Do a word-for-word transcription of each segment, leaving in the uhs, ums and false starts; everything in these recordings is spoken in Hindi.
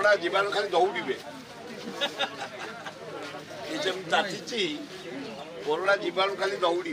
कोरोना जीवाणु खाली दौड़े ताती कोरोना जीवाणु खाली दौड़े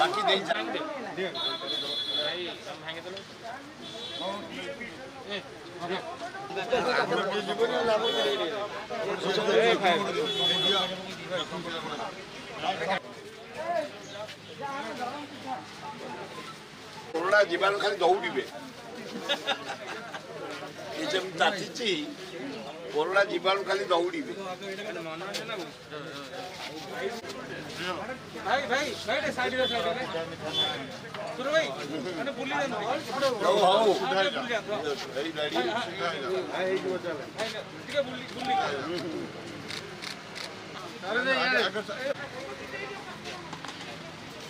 बाकी नहीं कोरोना जीवाणु खाली दौड़े ताती कोरोना जीवाणु खाली दौड़े भाई भाई बैठ साइड में साइड में सुनो भाई अरे पुली दे लो हो हो वेरी वेरी भाई एक बचा ले ठीक है पुली पुली अरे नहीं यार